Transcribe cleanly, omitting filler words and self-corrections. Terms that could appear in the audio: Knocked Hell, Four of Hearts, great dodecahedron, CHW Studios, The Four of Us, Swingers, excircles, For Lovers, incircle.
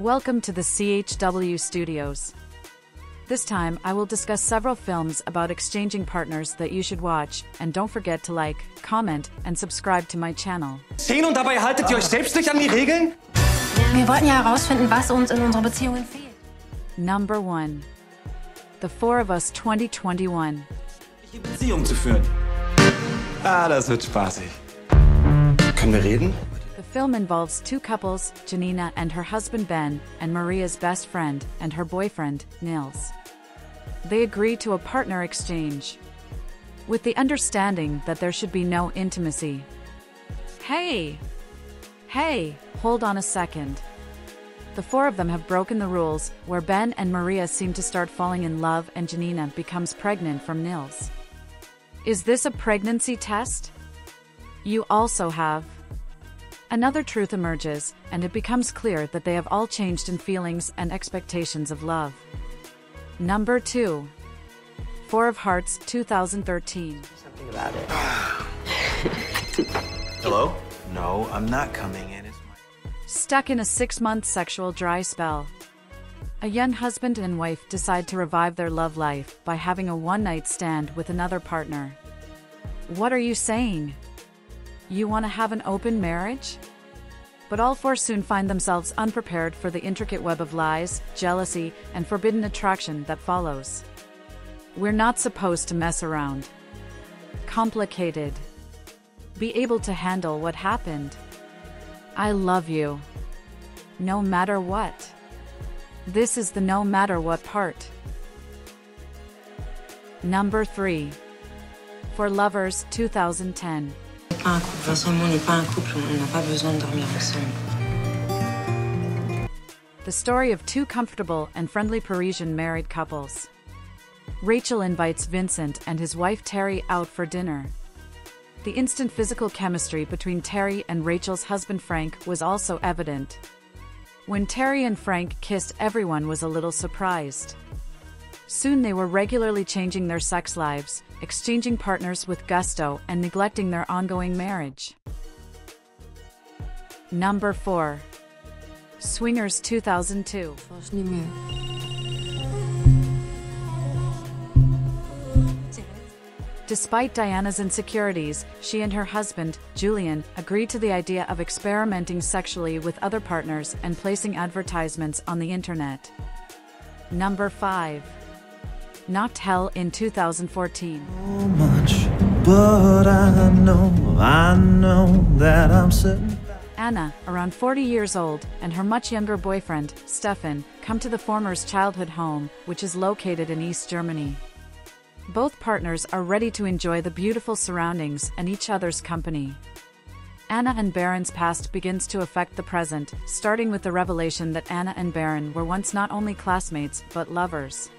Welcome to the CHW Studios. This time, I will discuss several films about exchanging partners that you should watch, and don't forget to like, comment, and subscribe to my channel. Stehen und dabei haltet ihr euch selbst nicht an die Regeln? Wir wollten ja herausfinden, was uns in unserer Beziehung fehlt. Number 1. The Four of Us 2021. Eine Beziehung zu führen. Ah, das wird spaßig. Können wir reden? The film involves two couples, Janina and her husband Ben, and Maria's best friend and her boyfriend, Nils. They agree to a partner exchange, with the understanding that there should be no intimacy. Hey, hold on a second. The four of them have broken the rules, where Ben and Maria seem to start falling in love and Janina becomes pregnant from Nils. Is this a pregnancy test? You also have. Another truth emerges, and it becomes clear that they have all changed in feelings and expectations of love. Number 2. Four of Hearts 2013. Something about it. Hello? No, I'm not coming in. Stuck in a 6-month sexual dry spell. A young husband and wife decide to revive their love life by having a one-night stand with another partner. What are you saying? You want to have an open marriage? But all four soon find themselves unprepared for the intricate web of lies, jealousy, and forbidden attraction that follows. We're not supposed to mess around. Complicated. Be able to handle what happened. I love you. No matter what. This is the no matter what part. Number 3. For Lovers 2010. The story of two comfortable and friendly Parisian married couples. Rachel invites Vincent and his wife Terry out for dinner. The instant physical chemistry between Terry and Rachel's husband Frank was also evident. When Terry and Frank kissed, everyone was a little surprised. Soon they were regularly changing their sex lives, exchanging partners with gusto and neglecting their ongoing marriage. Number 4. Swingers 2002. Despite Diana's insecurities, she and her husband, Julian, agreed to the idea of experimenting sexually with other partners and placing advertisements on the internet. Number 5. Knocked Hell in 2014. So much, but I know that I'm certain. Anna, around 40 years old, and her much younger boyfriend, Stefan, come to the former's childhood home, which is located in East Germany. Both partners are ready to enjoy the beautiful surroundings and each other's company. Anna and Baron's past begins to affect the present, starting with the revelation that Anna and Baron were once not only classmates, but lovers.